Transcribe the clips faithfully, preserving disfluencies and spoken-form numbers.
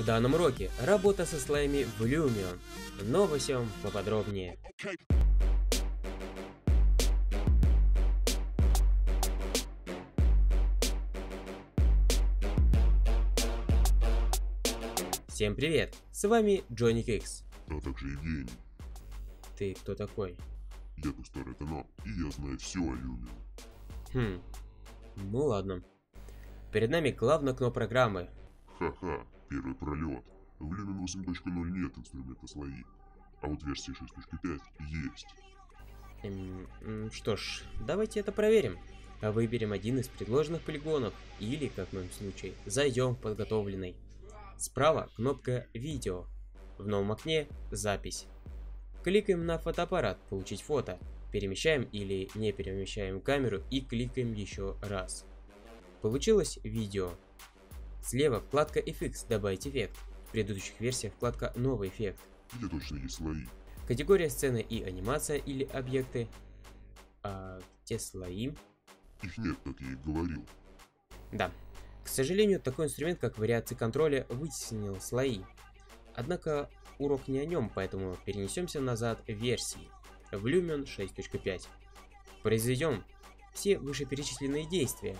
В данном уроке работа со слаймами в Lumion, но во всем поподробнее. Всем привет, с вами Джонни Кекс. А также Евгений. Ты кто такой? Я старый канал, и я знаю все о Lumion. Хм, ну ладно. Перед нами главное окно программы. Ха-ха, первый пролет. В Lumion восемь точка ноль нет инструмента слои, а вот версии шесть точка пять есть. Эм, что ж, давайте это проверим. Выберем один из предложенных полигонов, или, как в моем случае, зайдем в подготовленный. Справа кнопка «Видео». В новом окне «Запись». Кликаем на фотоаппарат «Получить фото». Перемещаем или не перемещаем камеру и кликаем еще раз. Получилось видео. Слева вкладка «Эффект», «Добавить эффект». В предыдущих версиях вкладка «Новый эффект». Где точно есть слои? Категория «Сцена и анимация» или «Объекты». А где слои? Их нет, как я и говорил. Да. К сожалению, такой инструмент, как вариации контроля, вытеснил слои. Однако урок не о нем, поэтому перенесемся назад в версии, в Lumion шесть точка пять. Произведем все вышеперечисленные действия.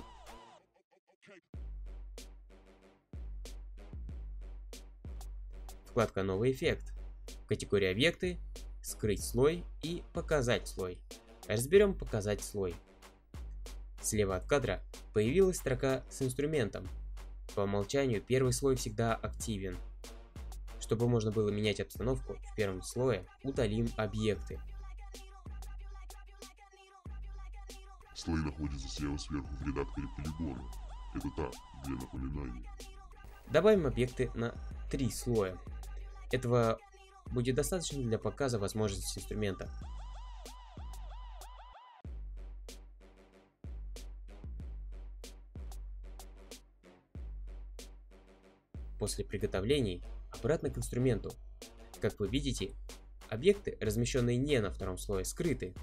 Вкладка «Новый эффект», категория «Объекты», «Скрыть слой» и «Показать слой». Разберем «Показать слой». Слева от кадра появилась строка с инструментом. По умолчанию первый слой всегда активен. Чтобы можно было менять обстановку, в первом слое удалим объекты. Слои находятся слева сверху в редакторе полигона. Это так, для напоминания. Добавим объекты на три слоя. Этого будет достаточно для показа возможностей инструмента. После приготовлений обратно к инструменту. Как вы видите, объекты, размещенные не на втором слое, скрыты.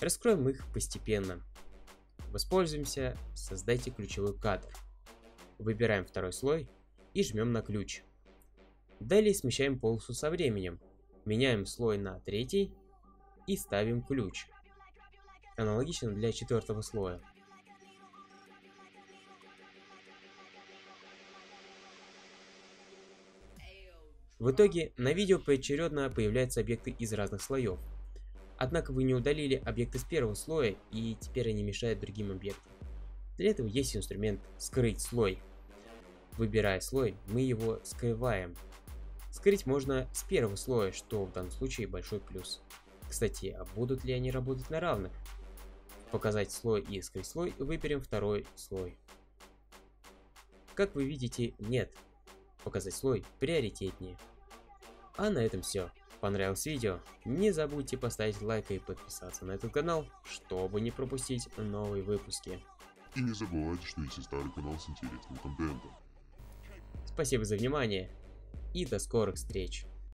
Раскроем их постепенно. Воспользуемся «Создайте ключевой кадр». Выбираем второй слой и жмем на ключ. Далее смещаем полосу со временем. Меняем слой на третий и ставим ключ. Аналогично для четвертого слоя. В итоге на видео поочередно появляются объекты из разных слоев. Однако вы не удалили объекты с первого слоя, и теперь они мешают другим объектам. Для этого есть инструмент «Скрыть слой». Выбирая слой, мы его скрываем. Скрыть можно с первого слоя, что в данном случае большой плюс. Кстати, а будут ли они работать на равных? Показать слой и скрыть слой выберем второй слой. Как вы видите, нет. Показать слой приоритетнее. А на этом все. Понравилось видео? Не забудьте поставить лайк и подписаться на этот канал, чтобы не пропустить новые выпуски. И не забывайте, что есть и старый канал с интересным контентом. Спасибо за внимание и до скорых встреч!